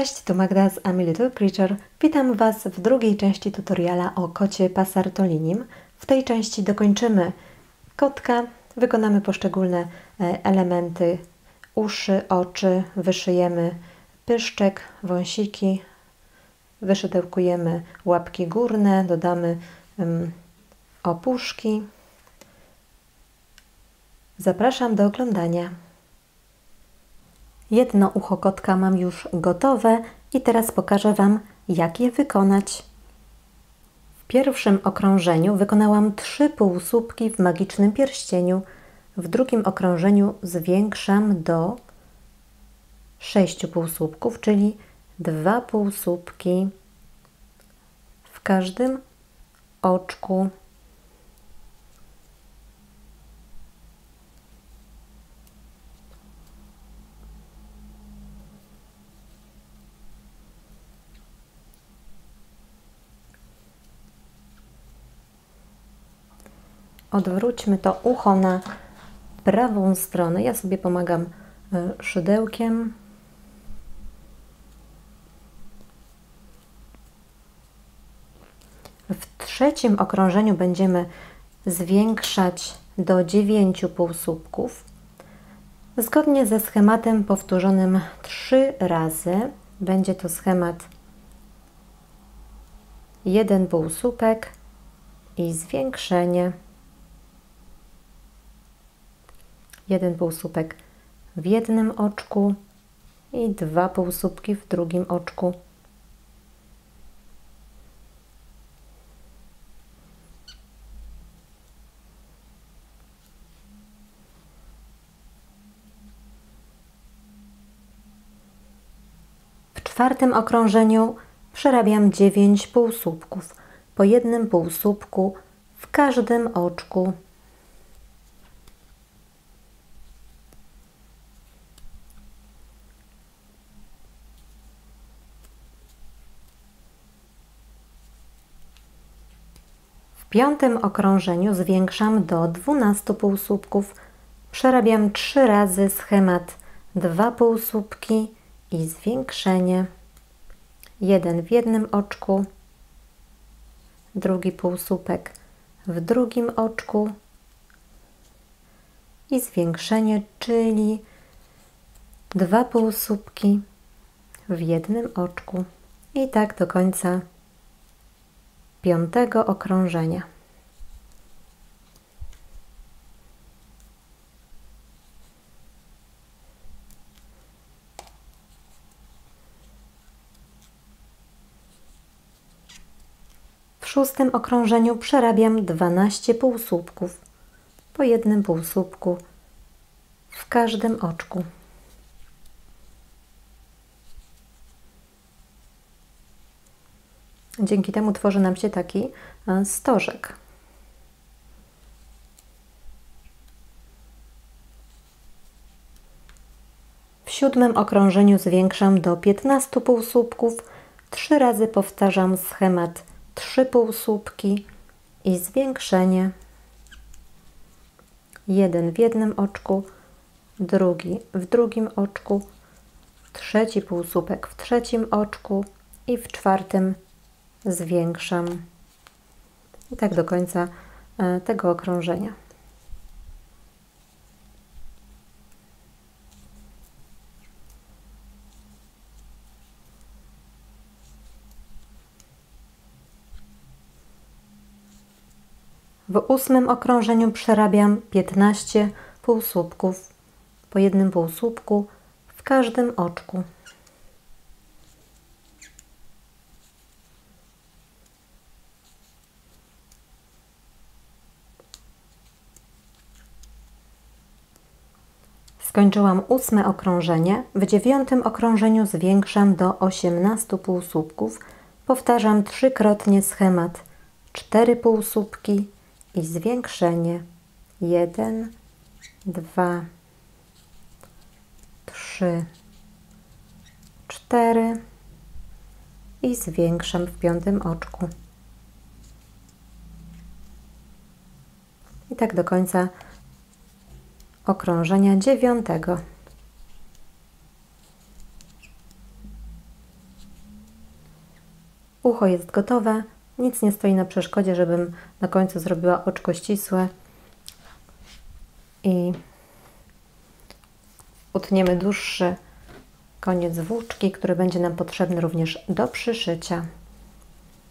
Cześć, to Magda z Ami Little Creature. Witam Was w drugiej części tutoriala o kocie Pasartolinim. W tej części dokończymy kotka, wykonamy poszczególne elementy uszy, oczy, wyszyjemy pyszczek, wąsiki, wyszydełkujemy łapki górne, dodamy opuszki. Zapraszam do oglądania. Jedno ucho kotka mam już gotowe i teraz pokażę Wam, jak je wykonać. W pierwszym okrążeniu wykonałam 3 półsłupki w magicznym pierścieniu. W drugim okrążeniu zwiększam do 6 półsłupków, czyli 2 półsłupki w każdym oczku. Odwróćmy to ucho na prawą stronę. Ja sobie pomagam szydełkiem. W trzecim okrążeniu będziemy zwiększać do 9 półsłupków. Zgodnie ze schematem powtórzonym 3 razy. Będzie to schemat 1 półsłupek i zwiększenie. 1 półsłupek w jednym oczku i 2 półsłupki w drugim oczku. W czwartym okrążeniu przerabiam 9 półsłupków, po jednym półsłupku w każdym oczku. W piątym okrążeniu zwiększam do 12 półsłupków. Przerabiam 3 razy schemat 2 półsłupki i zwiększenie. 1 w jednym oczku, drugi półsłupek w drugim oczku i zwiększenie, czyli 2 półsłupki w jednym oczku. I tak do końca piątego okrążenia. W szóstym okrążeniu przerabiam 12 półsłupków, po jednym półsłupku w każdym oczku. Dzięki temu tworzy nam się taki stożek. W siódmym okrążeniu zwiększam do 15 półsłupków. 3 razy powtarzam schemat 3 półsłupki i zwiększenie. 1 w jednym oczku, drugi w drugim oczku, trzeci półsłupek w trzecim oczku i w czwartym zwiększam. I tak do końca tego okrążenia. W ósmym okrążeniu przerabiam 15 półsłupków, po jednym półsłupku w każdym oczku. Skończyłam 8 okrążenie. W 9 okrążeniu zwiększam do 18 półsłupków. Powtarzam 3-krotnie schemat 4 półsłupki i zwiększenie. 1, 2, 3, 4 i zwiększam w 5 oczku. I tak do końca okrążenia 9. Ucho jest gotowe, nic nie stoi na przeszkodzie, żebym na końcu zrobiła oczko ścisłe i utniemy dłuższy koniec włóczki, który będzie nam potrzebny również do przyszycia,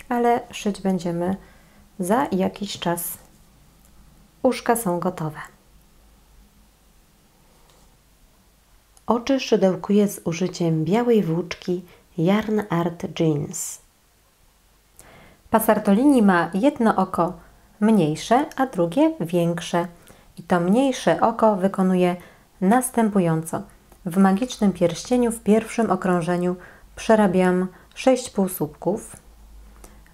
ale szyć będziemy za jakiś czas. Uszka są gotowe. Oczy szydełkuję z użyciem białej włóczki Yarn Art Jeans. Pasartolini ma jedno oko mniejsze, a drugie większe. I to mniejsze oko wykonuje następująco. W magicznym pierścieniu w pierwszym okrążeniu przerabiam 6 półsłupków.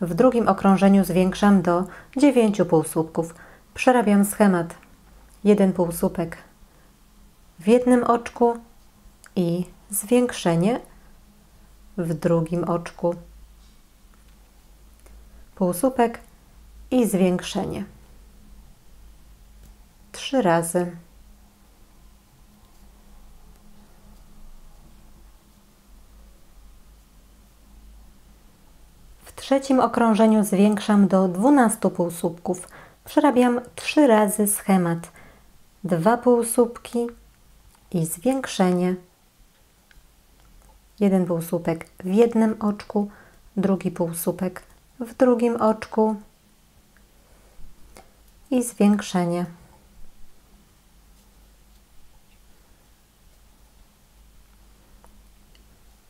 W drugim okrążeniu zwiększam do 9 półsłupków. Przerabiam schemat. 1 półsłupek w jednym oczku i zwiększenie w drugim oczku. Półsłupek i zwiększenie. 3 razy. W trzecim okrążeniu zwiększam do 12 półsłupków. Przerabiam 3 razy schemat. 2 półsłupki i zwiększenie. 1 półsłupek w jednym oczku, drugi półsłupek w drugim oczku i zwiększenie.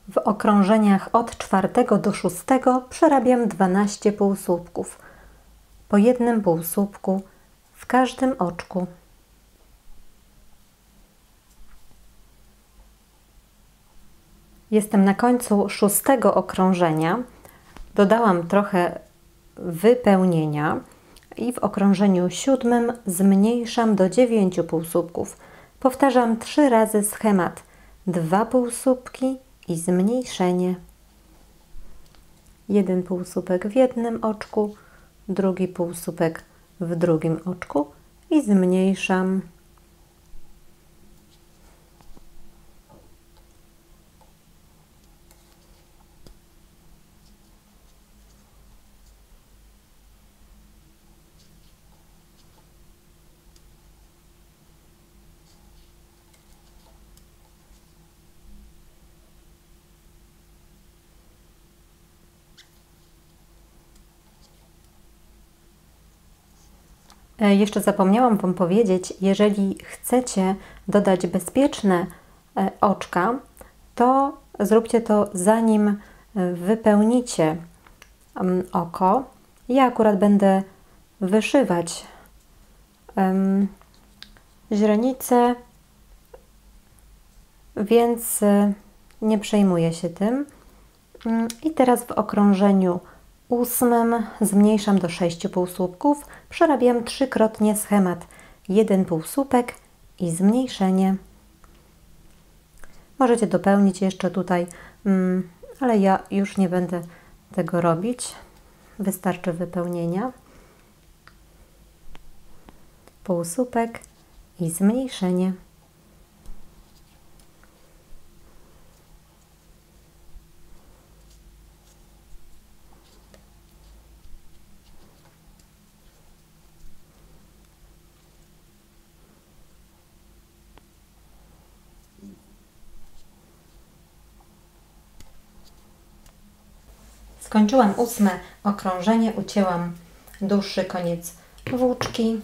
W okrążeniach od 4 do 6 przerabiam 12 półsłupków, po jednym półsłupku w każdym oczku. Jestem na końcu 6 okrążenia. Dodałam trochę wypełnienia i w okrążeniu 7 zmniejszam do 9 półsłupków. Powtarzam 3 razy schemat. 2 półsłupki i zmniejszenie. 1 półsłupek w jednym oczku, drugi półsłupek w drugim oczku i zmniejszam. Jeszcze zapomniałam Wam powiedzieć, jeżeli chcecie dodać bezpieczne oczka, to zróbcie to zanim wypełnicie oko. Ja akurat będę wyszywać źrenicę, więc nie przejmuję się tym. I teraz w okrążeniu 8 zmniejszam do 6 półsłupków, przerabiam 3-krotnie schemat, 1 półsłupek i zmniejszenie. Możecie dopełnić jeszcze tutaj, ale ja już nie będę tego robić, wystarczy wypełnienia. Półsłupek i zmniejszenie. Skończyłam 8 okrążenie, ucięłam dłuższy koniec włóczki.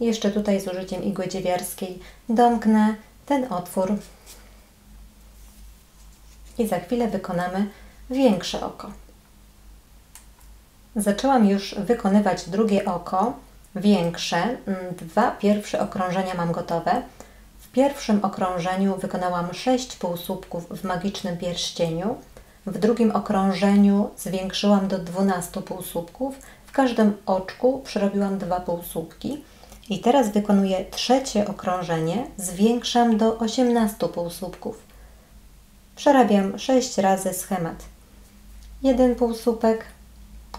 Jeszcze tutaj z użyciem igły dziewiarskiej domknę ten otwór i za chwilę wykonamy większe oko. Zaczęłam już wykonywać drugie oko, większe. 2 pierwsze okrążenia mam gotowe. W pierwszym okrążeniu wykonałam 6 półsłupków w magicznym pierścieniu, w drugim okrążeniu zwiększyłam do 12 półsłupków, w każdym oczku przerobiłam 2 półsłupki i teraz wykonuję trzecie okrążenie, zwiększam do 18 półsłupków. Przerabiam 6 razy schemat. 1 półsłupek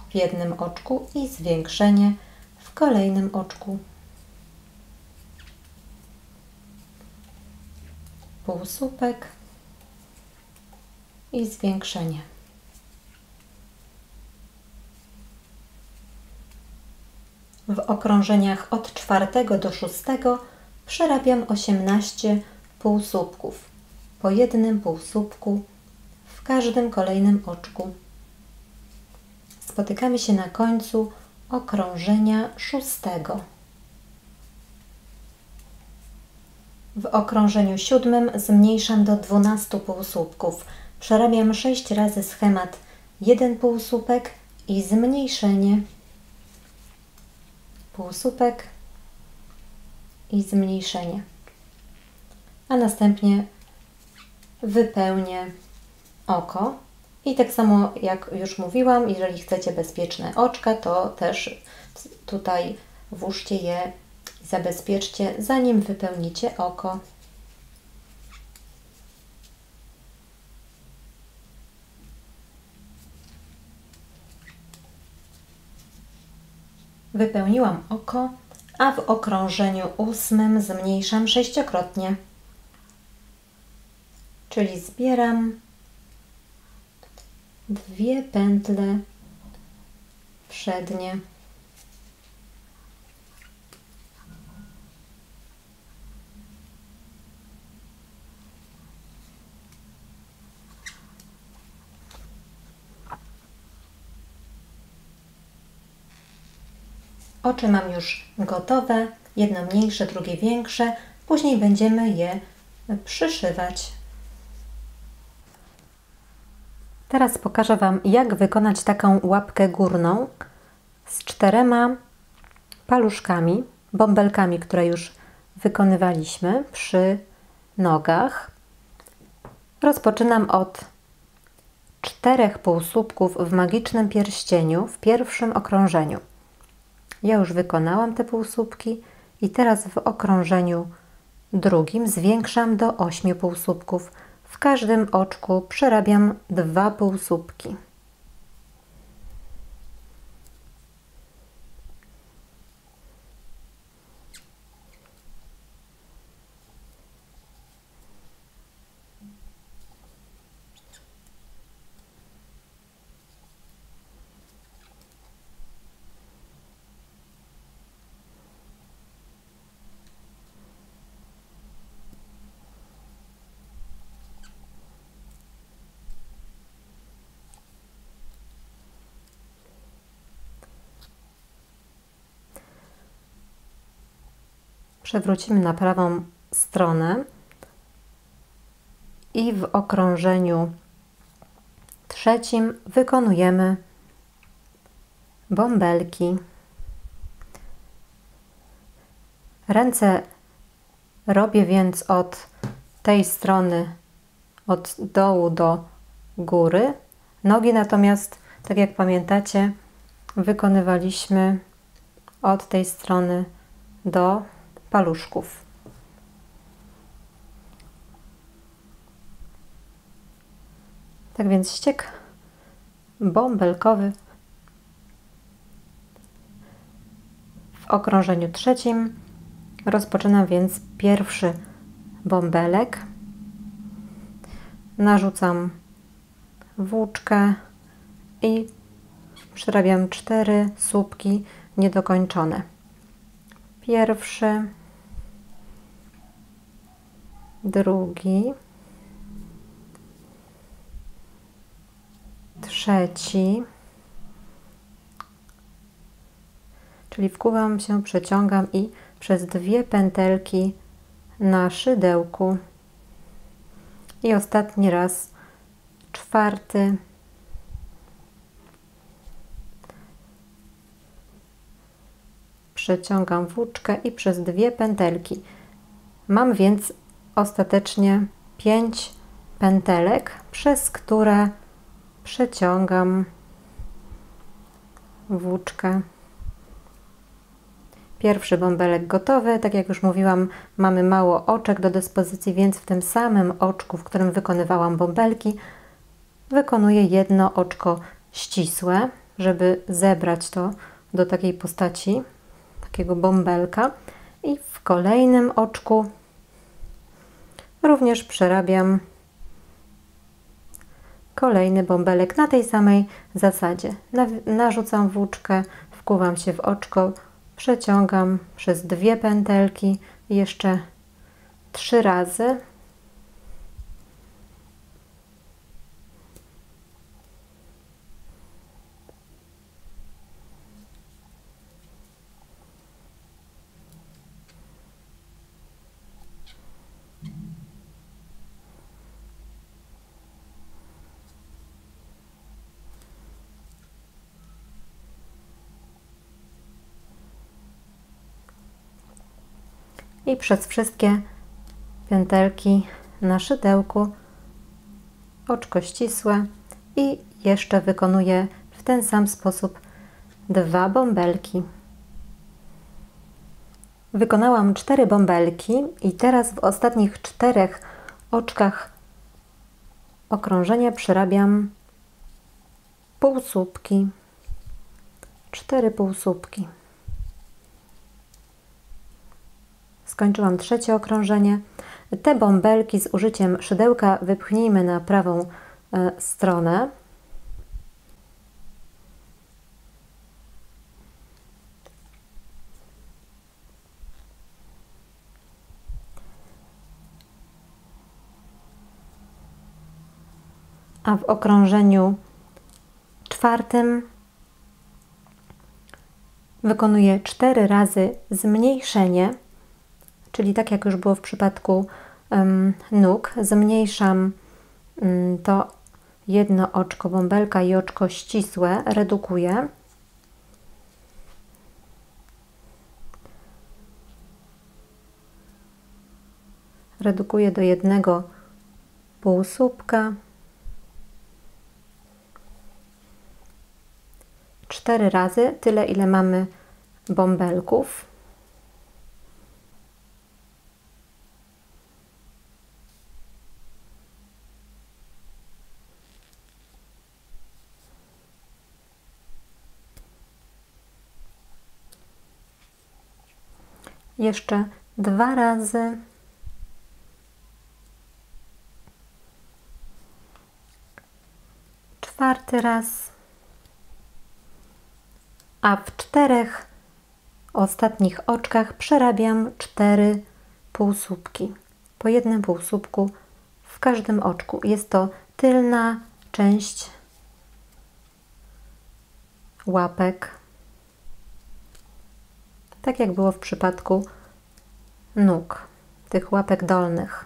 w jednym oczku i zwiększenie w kolejnym oczku. Półsłupek i zwiększenie. W okrążeniach od 4. do 6. przerabiam 18 półsłupków, po jednym półsłupku w każdym kolejnym oczku. Spotykamy się na końcu okrążenia 6. W okrążeniu 7. zmniejszam do 12 półsłupków. Przerabiam 6 razy schemat 1 półsłupek i zmniejszenie, półsłupek i zmniejszenie, a następnie wypełnię oko. I tak samo jak już mówiłam, jeżeli chcecie bezpieczne oczka, to też tutaj włóżcie je, zabezpieczcie, zanim wypełnicie oko. Wypełniłam oko, a w okrążeniu 8. zmniejszam 6-krotnie, czyli zbieram 2 pętle przednie. Oczy mam już gotowe, jedno mniejsze, drugie większe. Później będziemy je przyszywać. Teraz pokażę Wam, jak wykonać taką łapkę górną z 4 paluszkami, bąbelkami, które już wykonywaliśmy przy nogach. Rozpoczynam od 4 półsłupków w magicznym pierścieniu w pierwszym okrążeniu. Ja już wykonałam te półsłupki i teraz w okrążeniu 2. zwiększam do 8 półsłupków. W każdym oczku przerabiam 2 półsłupki. Przewrócimy na prawą stronę i w okrążeniu 3. wykonujemy bąbelki. Ręce robię więc od tej strony, od dołu do góry. Nogi natomiast, tak jak pamiętacie, wykonywaliśmy od tej strony do paluszków. Tak więc ściek bąbelkowy w okrążeniu 3. rozpoczynam więc pierwszy bąbelek, narzucam włóczkę i przerabiam 4 słupki niedokończone. Pierwszy, drugi, trzeci, czyli wkuwam się, przeciągam i przez 2 pętelki na szydełku i ostatni raz 4. Przeciągam włóczkę i przez 2 pętelki. Mam więc ostatecznie 5 pętelek, przez które przeciągam włóczkę. Pierwszy bąbelek gotowy. Tak jak już mówiłam, mamy mało oczek do dyspozycji, więc w tym samym oczku, w którym wykonywałam bąbelki, wykonuję jedno oczko ścisłe, żeby zebrać to do takiej postaci, takiego bąbelka. I w kolejnym oczku również przerabiam kolejny bąbelek na tej samej zasadzie. Narzucam włóczkę, wkuwam się w oczko, przeciągam przez dwie pętelki, jeszcze 3 razy. I przez wszystkie pętelki na szydełku oczko ścisłe i jeszcze wykonuję w ten sam sposób 2 bąbelki. Wykonałam 4 bąbelki i teraz w ostatnich 4 oczkach okrążenia przerabiam półsłupki, 4 półsłupki. Skończyłam 3 okrążenie. Te bąbelki z użyciem szydełka wypchnijmy na prawą stronę. A w okrążeniu 4. wykonuję 4 razy zmniejszenie. Czyli tak jak już było w przypadku nóg, zmniejszam to jedno oczko bąbelka i oczko ścisłe, redukuję. Redukuję do 1 półsłupka. 4 razy, tyle ile mamy bąbelków. Jeszcze 2 razy. Czwarty raz. A w 4 ostatnich oczkach przerabiam 4 półsłupki. Po 1 półsłupku w każdym oczku. Jest to tylna część łapek. Tak jak było w przypadku nóg, tych łapek dolnych.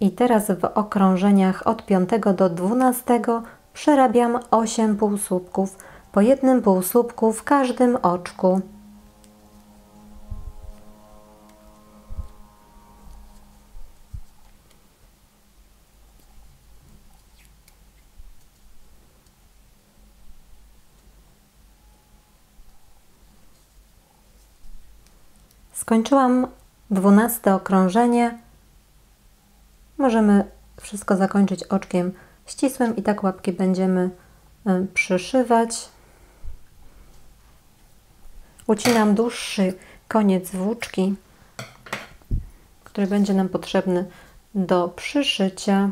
I teraz w okrążeniach od 5 do 12 przerabiam 8 półsłupków. Po 1 półsłupku w każdym oczku. Skończyłam 12 okrążenie. Możemy wszystko zakończyć oczkiem ścisłym i tak łapki będziemy przyszywać. Ucinam dłuższy koniec włóczki, który będzie nam potrzebny do przyszycia.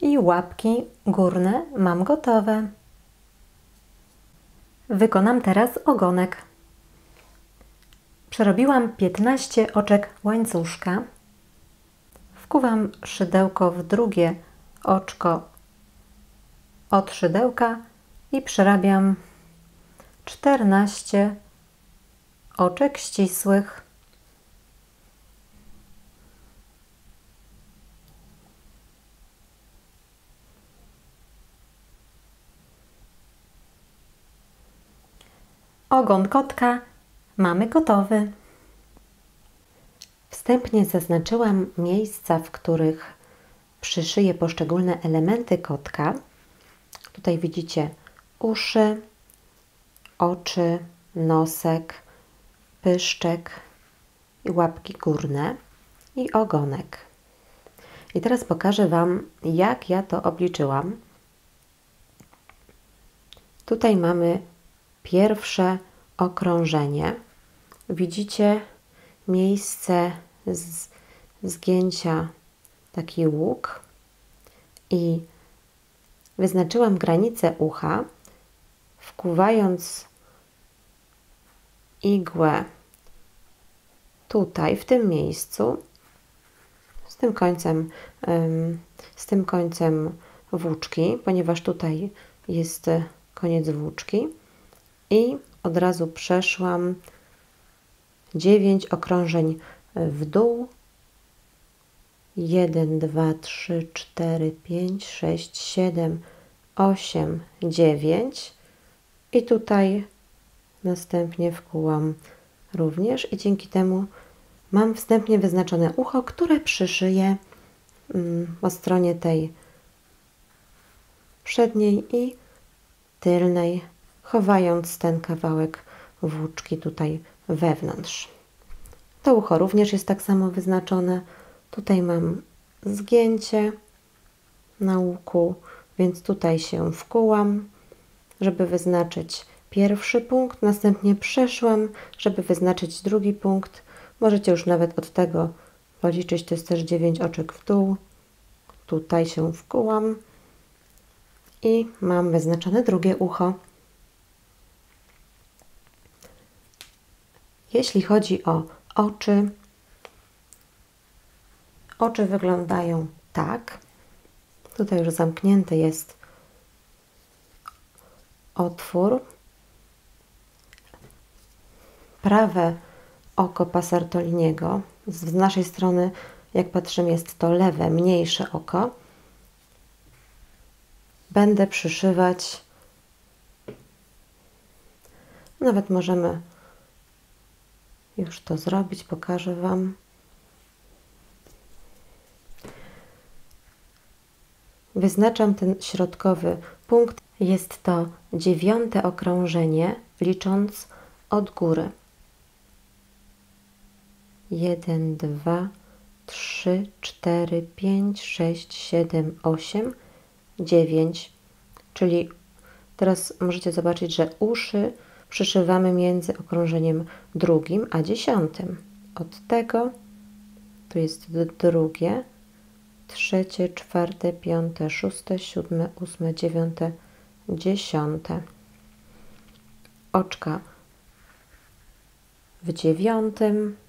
I łapki górne mam gotowe. Wykonam teraz ogonek. Przerobiłam 15 oczek łańcuszka. Wkuwam szydełko w drugie oczko od szydełka i przerabiam 14 oczek ścisłych. Ogon kotka mamy gotowy. Wstępnie zaznaczyłam miejsca, w których przyszyję poszczególne elementy kotka. Tutaj widzicie uszy, oczy, nosek, pyszczek, i łapki górne i ogonek. I teraz pokażę Wam, jak ja to obliczyłam. Tutaj mamy pierwsze okrążenie. Widzicie miejsce zgięcia, taki łuk, i wyznaczyłam granicę ucha, wkuwając igłę tutaj, w tym miejscu, z tym końcem włóczki, ponieważ tutaj jest koniec włóczki, i od razu przeszłam 9 okrążeń w dół. 1, 2, 3, 4, 5, 6, 7, 8, 9 i tutaj następnie wkułam również i dzięki temu mam wstępnie wyznaczone ucho, które przyszyję po stronie tej przedniej i tylnej, chowając ten kawałek włóczki tutaj wewnątrz. To ucho również jest tak samo wyznaczone. Tutaj mam zgięcie na łuku, więc tutaj się wkułam, żeby wyznaczyć pierwszy punkt, następnie przeszłam, żeby wyznaczyć drugi punkt. Możecie już nawet od tego policzyć, to jest też 9 oczek w dół. Tutaj się wkułam i mam wyznaczone drugie ucho. Jeśli chodzi o oczy, oczy wyglądają tak. Tutaj już zamknięty jest otwór. Prawe oko Pasartoliniego, z naszej strony, jak patrzymy, jest to lewe, mniejsze oko. Będę przyszywać. Nawet możemy już to zrobić, pokażę Wam. Wyznaczam ten środkowy punkt. Jest to 9. okrążenie, licząc od góry. 1, 2, 3, 4, 5, 6, 7, 8, 9. Czyli teraz możecie zobaczyć, że uszy przyszywamy między okrążeniem 2 a 10. Od tego tu jest drugie, 3, 4, 5, 6, 7, 8, 9, 10. Oczka w 9.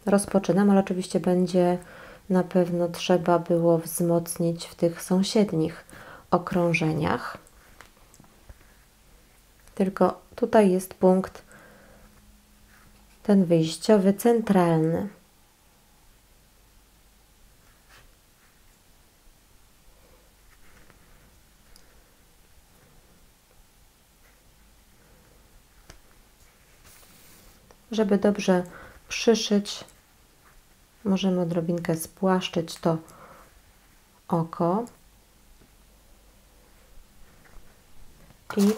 rozpoczynam, ale oczywiście będzie na pewno trzeba było wzmocnić w tych sąsiednich okrążeniach. Tylko tutaj jest punkt ten wyjściowy, centralny. Żeby dobrze przyszyć, możemy odrobinkę spłaszczyć to oko i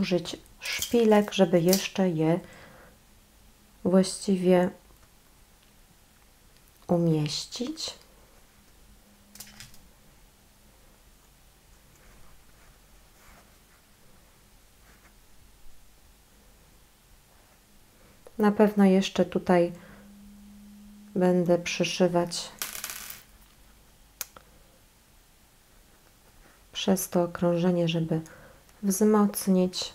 użyć szpilek, żeby jeszcze je właściwie umieścić. Na pewno jeszcze tutaj będę przyszywać przez to okrążenie, żeby wzmocnić.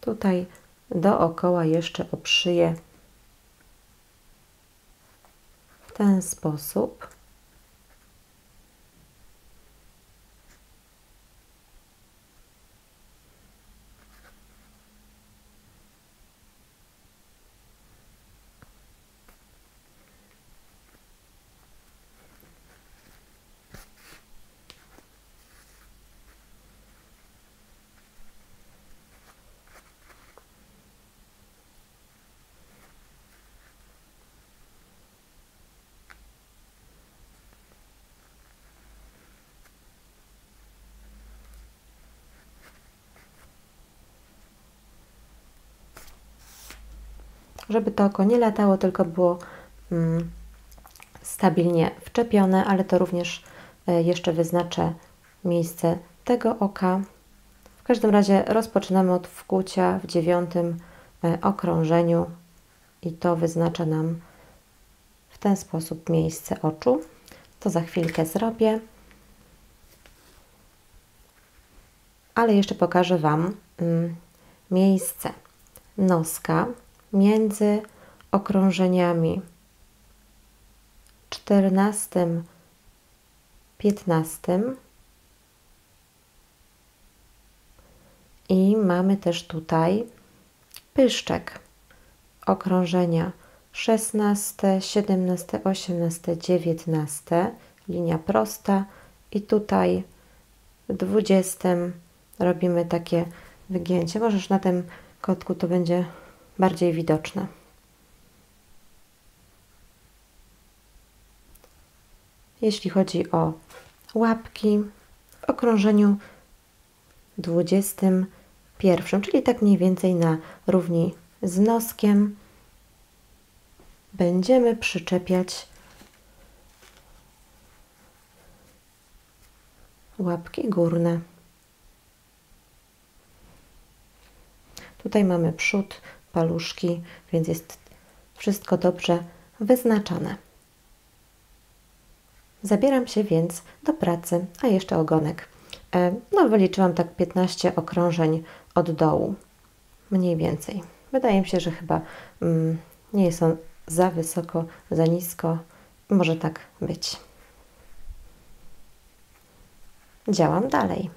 Tutaj dookoła jeszcze obszyję w ten sposób. żeby to oko nie latało, tylko było stabilnie wczepione, ale to również jeszcze wyznaczę miejsce tego oka. W każdym razie rozpoczynamy od wkucia w 9. okrążeniu i to wyznacza nam w ten sposób miejsce oczu. To za chwilkę zrobię, ale jeszcze pokażę Wam miejsce noska między okrążeniami 14, 15 i mamy też tutaj pyszczek okrążenia 16, 17, 18, 19, linia prosta i tutaj w 20 robimy takie wygięcie. Możesz na tym kotku to będzie bardziej widoczne. Jeśli chodzi o łapki, w okrążeniu 21, czyli tak mniej więcej na równi z noskiem, będziemy przyczepiać łapki górne. Tutaj mamy przód, paluszki, więc jest wszystko dobrze wyznaczane. Zabieram się więc do pracy, a jeszcze ogonek. No, wyliczyłam tak 15 okrążeń od dołu, mniej więcej. Wydaje mi się, że chyba nie są za wysoko, za nisko. Może tak być. Działam dalej.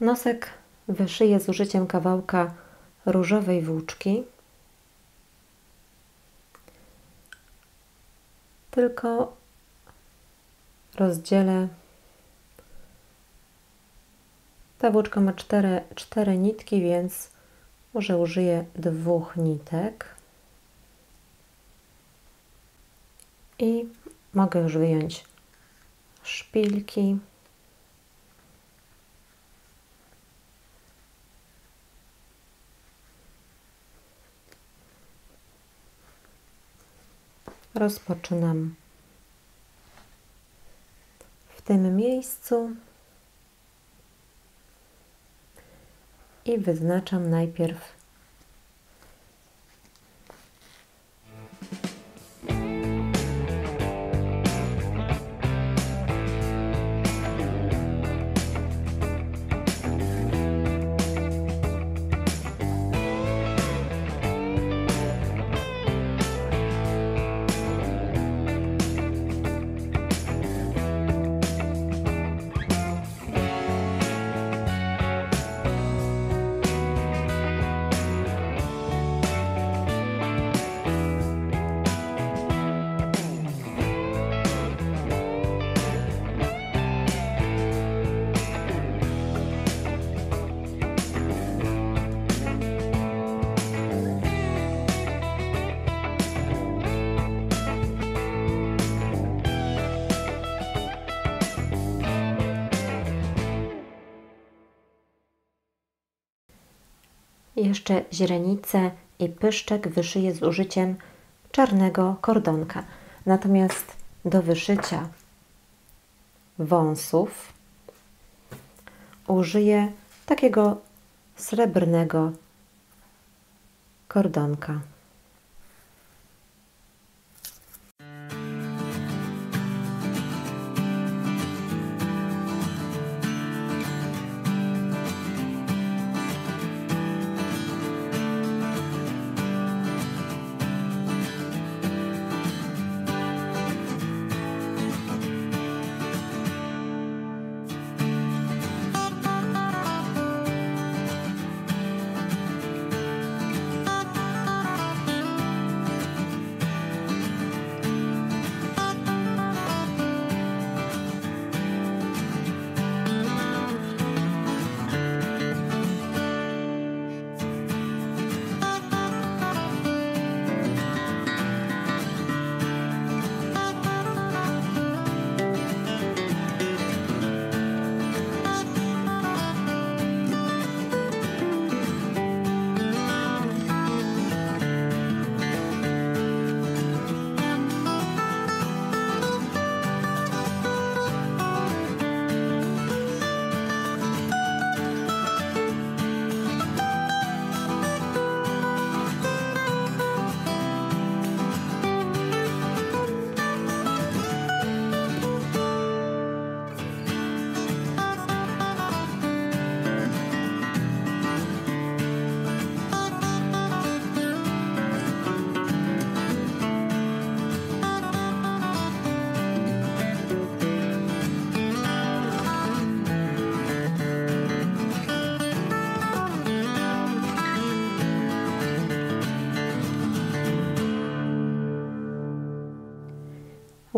Nosek wyszyję z użyciem kawałka różowej włóczki, tylko rozdzielę. Ta włóczka ma cztery nitki, więc może użyję 2 nitek i mogę już wyjąć szpilki. Rozpoczynam w tym miejscu i wyznaczam najpierw jeszcze źrenicę i pyszczek wyszyję z użyciem czarnego kordonka. Natomiast do wyszycia wąsów użyję takiego srebrnego kordonka.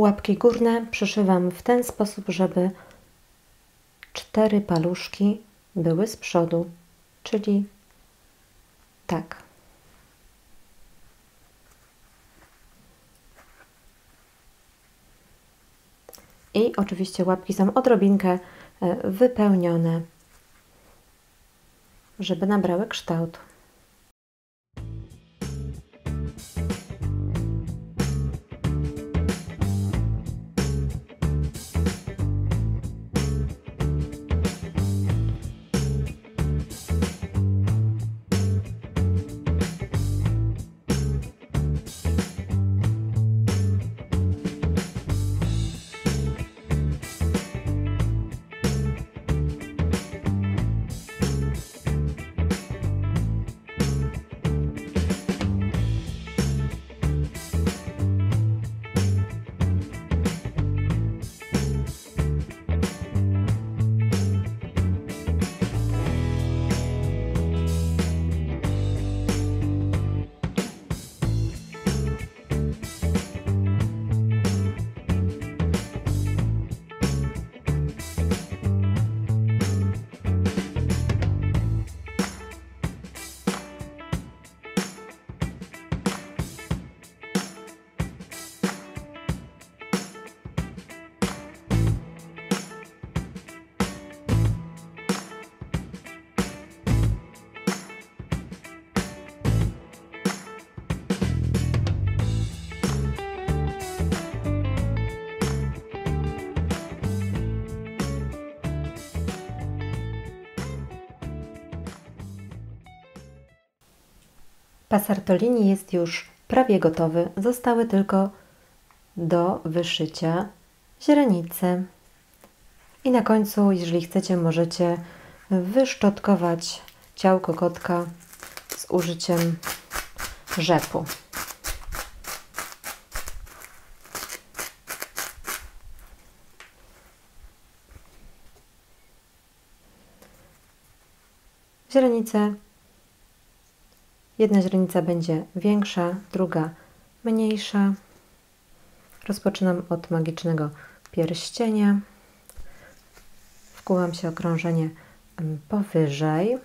Łapki górne przyszywam w ten sposób, żeby 4 paluszki były z przodu, czyli tak. I oczywiście łapki są odrobinkę wypełnione, żeby nabrały kształt. Pasartolini jest już prawie gotowy, zostały tylko do wyszycia źrenice. I na końcu, jeżeli chcecie, możecie wyszczotkować ciałko kotka z użyciem rzepu. Źrenice. Jedna źrenica będzie większa, druga mniejsza. Rozpoczynam od magicznego pierścienia. Wkułam się okrążenie powyżej.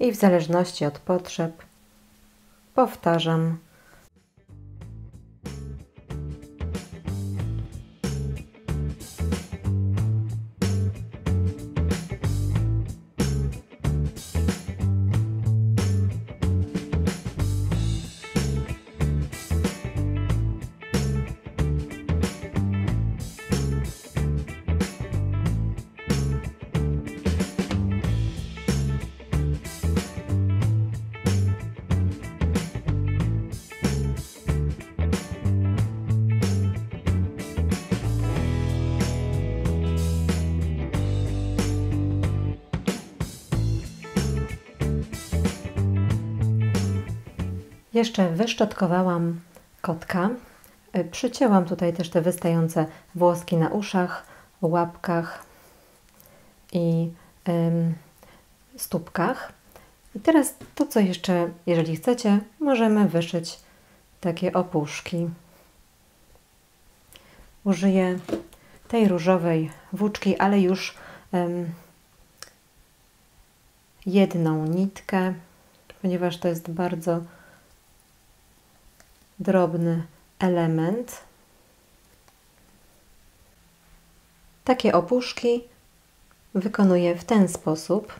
I w zależności od potrzeb powtarzam. Jeszcze wyszczotkowałam kotka, przycięłam tutaj też te wystające włoski na uszach, łapkach i stópkach. I teraz to, co jeszcze, jeżeli chcecie, możemy wyszyć takie opuszki. Użyję tej różowej włóczki, ale już jedną nitkę, ponieważ to jest bardzo drobny element. Takie opuszki wykonuję w ten sposób.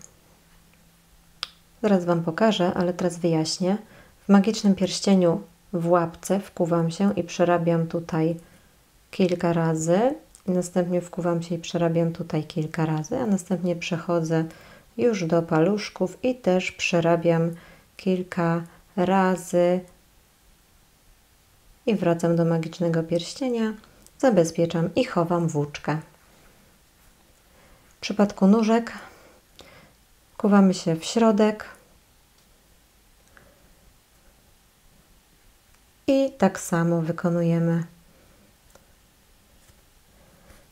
Zaraz Wam pokażę, ale teraz wyjaśnię. W magicznym pierścieniu w łapce wkuwam się i przerabiam tutaj kilka razy. Następnie wkuwam się i przerabiam tutaj kilka razy, a następnie przechodzę już do paluszków i też przerabiam kilka razy. I wracam do magicznego pierścienia, zabezpieczam i chowam włóczkę. W przypadku nóżek wkuwamy się w środek i tak samo wykonujemy.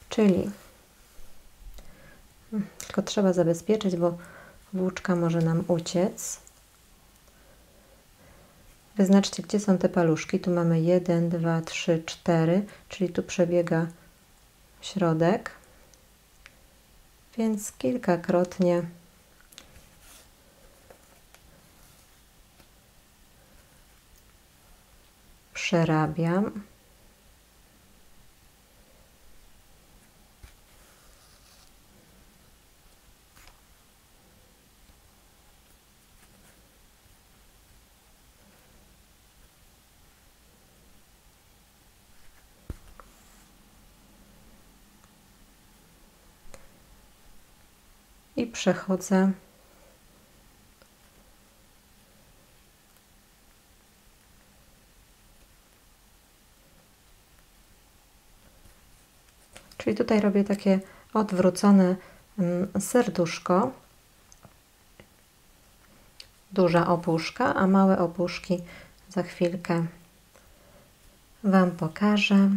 Czyli tylko trzeba zabezpieczyć, bo włóczka może nam uciec. Wyznaczcie, gdzie są te paluszki. Tu mamy 1, 2, 3, 4, czyli tu przebiega środek, więc kilkakrotnie przerabiam. I przechodzę . Czyli tutaj robię takie odwrócone serduszko, duża opuszka, a małe opuszki za chwilkę Wam pokażę.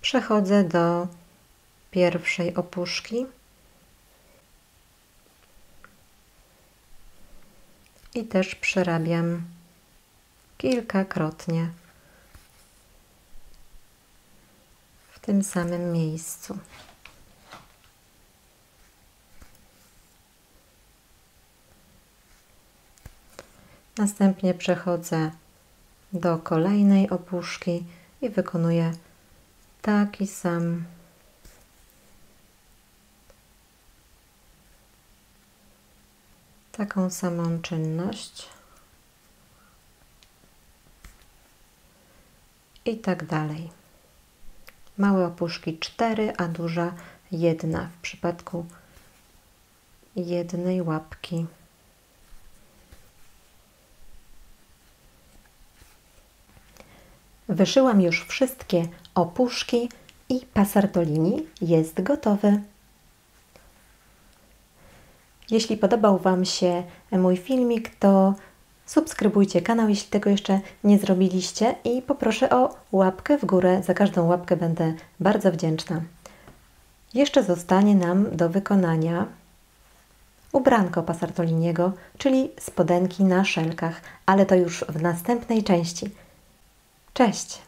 Przechodzę do pierwszej opuszki i też przerabiam kilkakrotnie w tym samym miejscu. Następnie przechodzę do kolejnej opuszki i wykonuję taki sam taką samą czynność i tak dalej. Małe opuszki 4, a duża 1 w przypadku jednej łapki. Wyszyłam już wszystkie opuszki i pasartolini jest gotowy. Jeśli podobał Wam się mój filmik, to subskrybujcie kanał, jeśli tego jeszcze nie zrobiliście, i poproszę o łapkę w górę. Za każdą łapkę będę bardzo wdzięczna. Jeszcze zostanie nam do wykonania ubranko pasartoliniego, czyli spodenki na szelkach, ale to już w następnej części. Cześć!